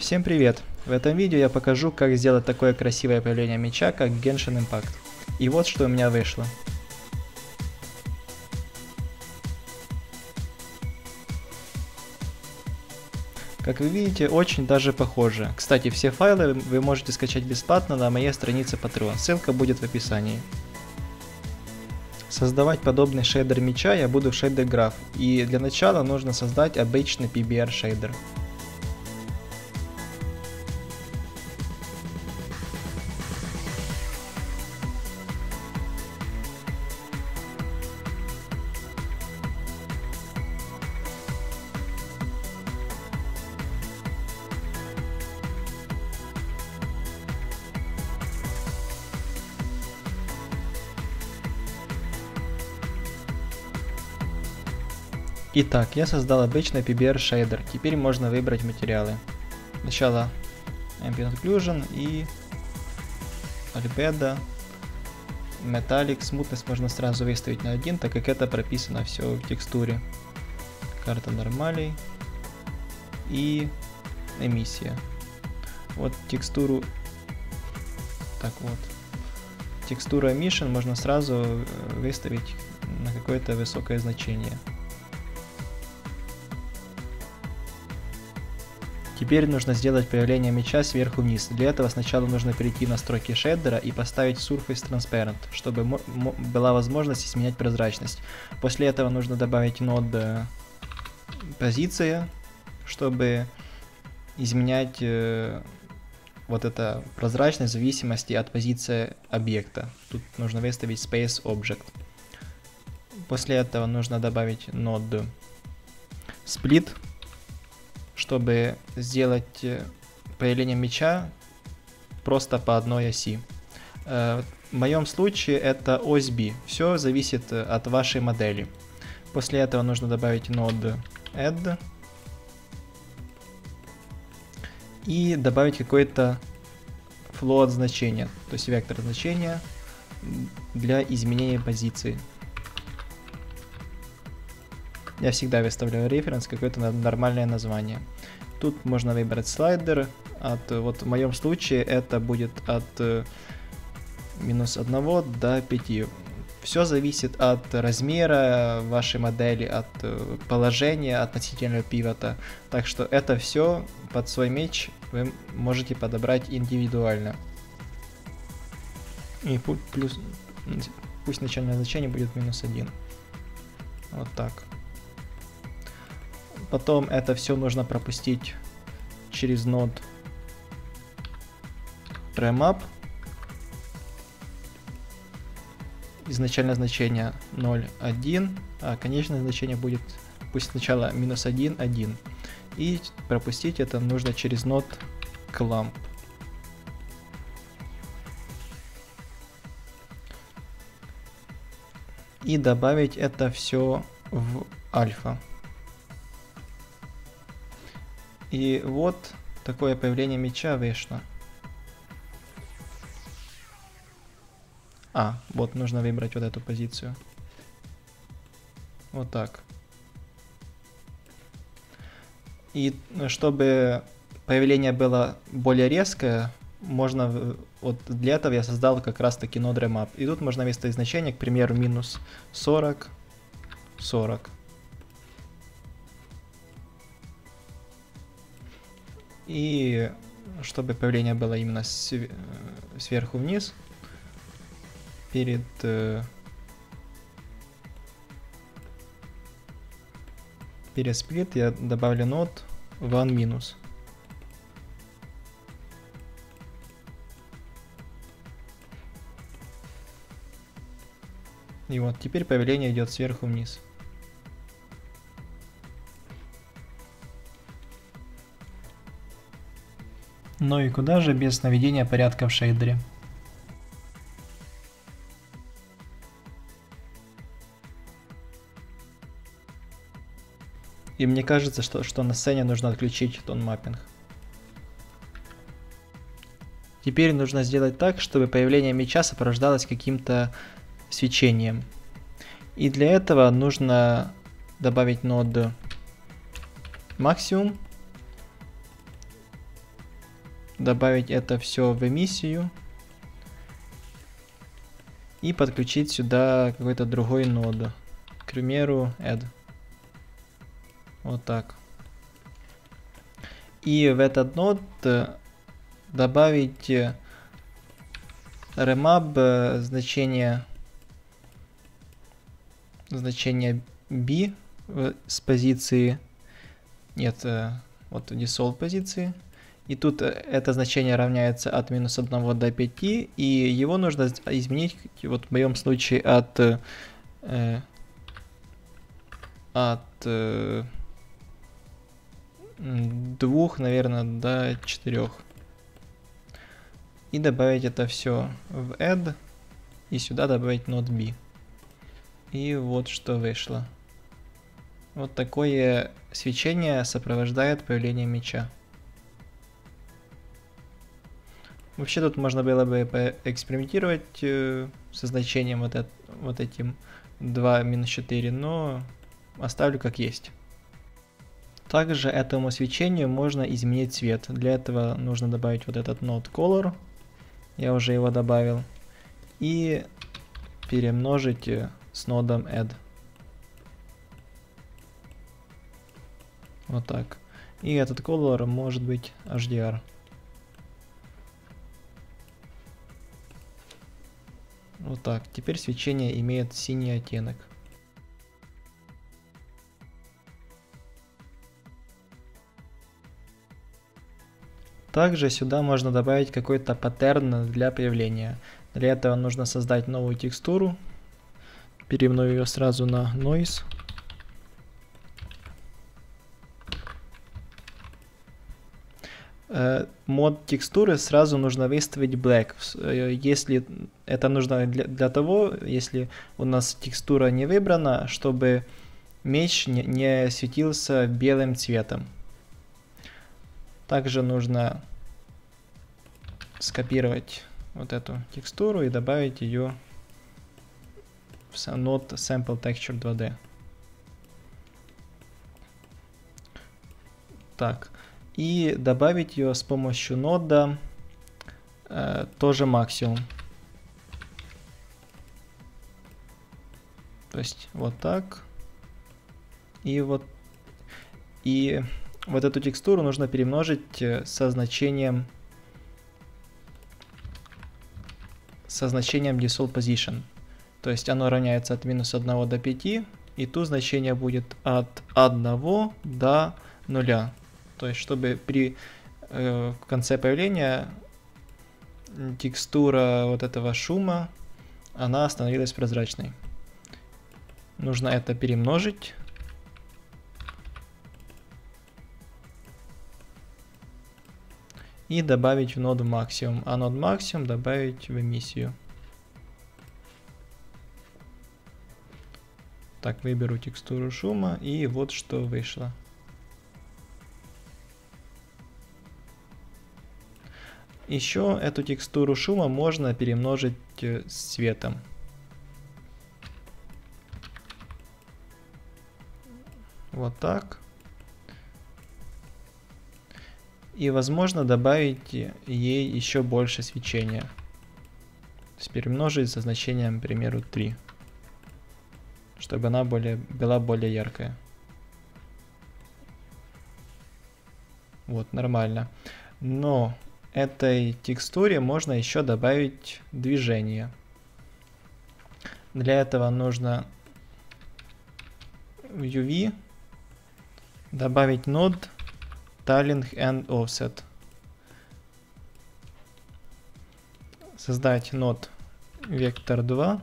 Всем привет! В этом видео я покажу, как сделать такое красивое появление меча, как Genshin Impact. И вот что у меня вышло. Как вы видите, очень даже похоже. Кстати, все файлы вы можете скачать бесплатно на моей странице Patreon, ссылка будет в описании. Создавать подобный шейдер меча я буду в Shader Graph, и для начала нужно создать обычный PBR шейдер. Итак, я создал обычный PBR шейдер, теперь можно выбрать материалы. Сначала Ambient Occlusion и Albedo, Metallic, смутность можно сразу выставить на 1, так как это прописано все в текстуре. Карта нормалей и эмиссия. Вот текстуру, так вот, текстуру Emission можно сразу выставить на какое-то высокое значение. Теперь нужно сделать появление меча сверху вниз. Для этого сначала нужно перейти в настройки шейдера и поставить Surface Transparent, чтобы была возможность изменять прозрачность. После этого нужно добавить нод позиция, чтобы изменять вот эту прозрачность в зависимости от позиции объекта. Тут нужно выставить Space Object. После этого нужно добавить нод Split, чтобы сделать появление меча просто по одной оси. В моем случае это ось B. Все зависит от вашей модели. После этого нужно добавить node add и добавить какой-то float значение, то есть вектор значения для изменения позиции. Я всегда выставляю референс, какое-то нормальное название. Тут можно выбрать слайдер. Вот в моем случае это будет от минус 1 до 5. Все зависит от размера вашей модели, от положения относительно пивота. Так что это все под свой меч вы можете подобрать индивидуально. И плюс, пусть начальное значение будет минус 1. Вот так. Потом это все нужно пропустить через нод remap. Изначальное значение 0,1, а конечное значение будет пусть сначала минус 1, 1. И пропустить это нужно через нод clamp. И добавить это все в альфа. И вот такое появление меча вышло. Вот нужно выбрать вот эту позицию. Вот так. И чтобы появление было более резкое, можно... Вот для этого я создал как раз таки node remap. И тут можно выставить значение, к примеру, минус 40, 40. И чтобы появление было именно сверху вниз, перед сплит я добавлю нод one минус. И вот теперь появление идет сверху вниз. Ну и куда же без наведения порядка в шейдере. И мне кажется, что на сцене нужно отключить тон маппинг. Теперь нужно сделать так, чтобы появление меча сопровождалось каким-то свечением. И для этого нужно добавить нод максимум добавить это все в эмиссию и подключить сюда какой-то другой ноду. К примеру, add. Вот так. И в этот нод добавить remap значение b с позиции, нет, вот dissolve позиции. И тут это значение равняется от минус 1 до 5, и его нужно изменить, вот в моем случае, от 2, наверное, до 4. И добавить это все в add, и сюда добавить node b. И вот что вышло. Вот такое свечение сопровождает появление меча. Вообще тут можно было бы поэкспериментировать со значением вот этим 2-4, но оставлю как есть. Также этому свечению можно изменить цвет. Для этого нужно добавить вот этот node color. Я уже его добавил. И перемножить с нодом add. Вот так. И этот color может быть HDR. Вот так. Теперь свечение имеет синий оттенок. Также сюда можно добавить какой-то паттерн для появления. Для этого нужно создать новую текстуру. Переименую ее сразу на Noise. Мод текстуры сразу нужно выставить black, если это нужно для того, если у нас текстура не выбрана, чтобы меч не светился белым цветом. Также нужно скопировать вот эту текстуру и добавить ее в Node Sample Texture 2D. Так. И добавить ее с помощью нода тоже максимум. То есть вот так. И вот эту текстуру нужно перемножить со значением dissolve position. То есть оно равняется от минус 1 до 5. И тут значение будет от 1 до 0. То есть, чтобы в конце появления текстура вот этого шума, она становилась прозрачной. Нужно это перемножить. И добавить в ноду максимум. А нод максимум добавить в эмиссию. Так, выберу текстуру шума. И вот что вышло. Еще эту текстуру шума можно перемножить с цветом. Вот так. И возможно добавить ей еще больше свечения. То есть перемножить со значением, к примеру, 3. Чтобы она была более яркая. Вот, нормально. Но этой текстуре можно еще добавить движение. Для этого нужно в UV добавить node tiling and offset. Создать node vector 2.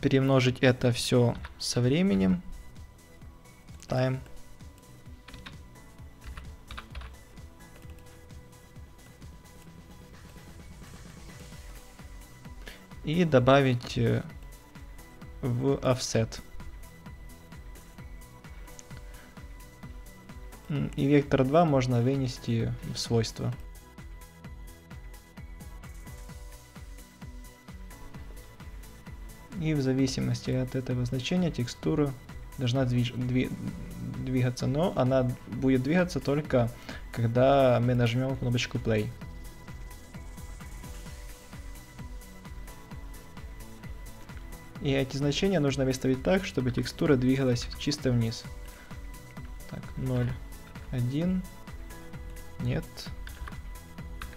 Перемножить это все со временем. Time. И добавить в offset. И вектор 2 можно вынести в свойства. и в зависимости от этого значения текстура должна двигаться, но она будет двигаться только когда мы нажмем кнопочку play. И эти значения нужно выставить так, чтобы текстура двигалась чисто вниз. Так, 0, 1, нет,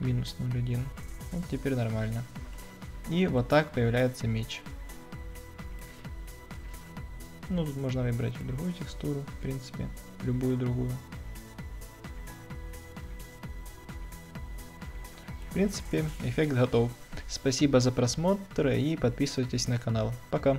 минус 0, 1. Вот теперь нормально. И вот так появляется меч. Ну, тут можно выбрать другую текстуру, в принципе, любую другую. В принципе, эффект готов. Спасибо за просмотр и подписывайтесь на канал. Пока!